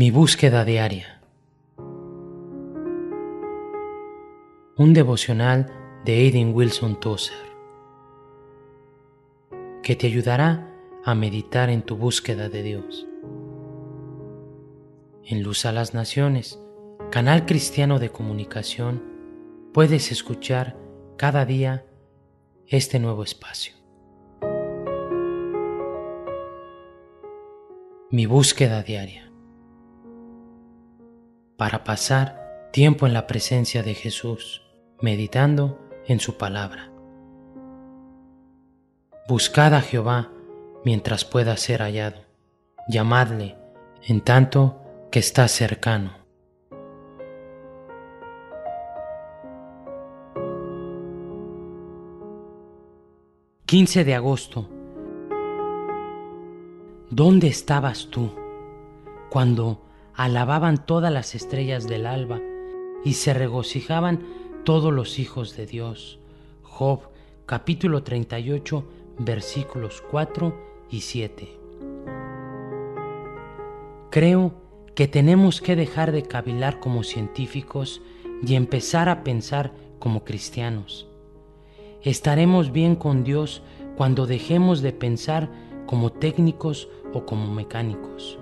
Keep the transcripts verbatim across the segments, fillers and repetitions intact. Mi búsqueda diaria. Un devocional de A. W. Tozer que te ayudará a meditar en tu búsqueda de Dios. En Luz a las Naciones, Canal Cristiano de Comunicación, puedes escuchar cada día este nuevo espacio. Mi búsqueda diaria. Para pasar tiempo en la presencia de Jesús, meditando en su palabra. Buscad a Jehová mientras pueda ser hallado. Llamadle en tanto que está cercano. quince de agosto. ¿Dónde estabas tú cuando alababan todas las estrellas del alba y se regocijaban todos los hijos de Dios? Job, capítulo treinta y ocho, versículos cuatro y siete. Creo que tenemos que dejar de cavilar como científicos y empezar a pensar como cristianos. Estaremos bien con Dios cuando dejemos de pensar como técnicos o como mecánicos.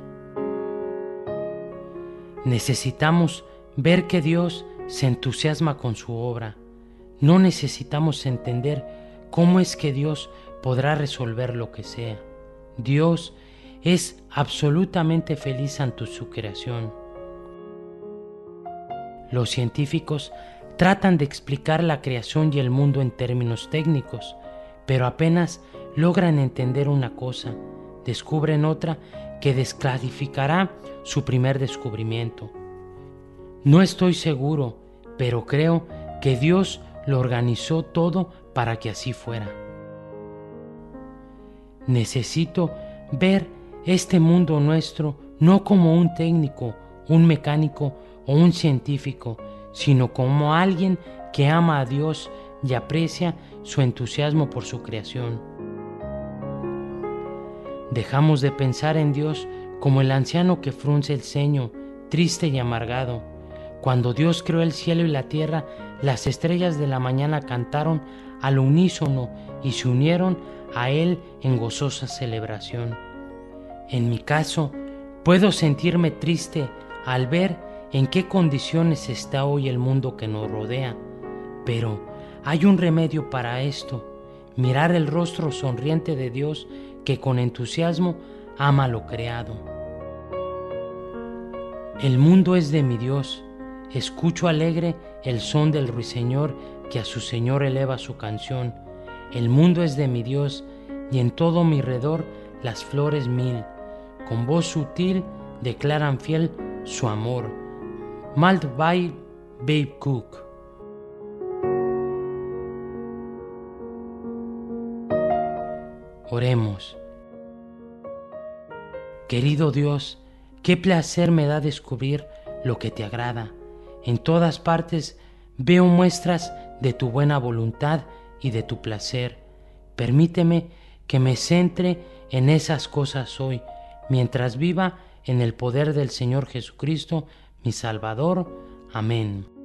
Necesitamos ver que Dios se entusiasma con su obra. No necesitamos entender cómo es que Dios podrá resolver lo que sea. Dios es absolutamente feliz ante su creación. Los científicos tratan de explicar la creación y el mundo en términos técnicos, pero apenas logran entender una cosa, descubren otra que desclasificará su primer descubrimiento. No estoy seguro, pero creo que Dios lo organizó todo para que así fuera. Necesito ver este mundo nuestro no como un técnico, un mecánico o un científico, sino como alguien que ama a Dios y aprecia su entusiasmo por su creación. Dejamos de pensar en Dios como el anciano que frunce el ceño, triste y amargado. Cuando Dios creó el cielo y la tierra, las estrellas de la mañana cantaron al unísono y se unieron a Él en gozosa celebración. En mi caso, puedo sentirme triste al ver en qué condiciones está hoy el mundo que nos rodea, pero hay un remedio para esto: mirar el rostro sonriente de Dios que con entusiasmo ama lo creado. El mundo es de mi Dios. Escucho alegre el son del ruiseñor que a su Señor eleva su canción. El mundo es de mi Dios, y en todo mi redor las flores mil, con voz sutil, declaran fiel su amor. Maltbie Babcock. Oremos. Querido Dios, qué placer me da descubrir lo que te agrada. En todas partes veo muestras de tu buena voluntad y de tu placer. Permíteme que me centre en esas cosas hoy, mientras viva en el poder del Señor Jesucristo, mi Salvador. Amén.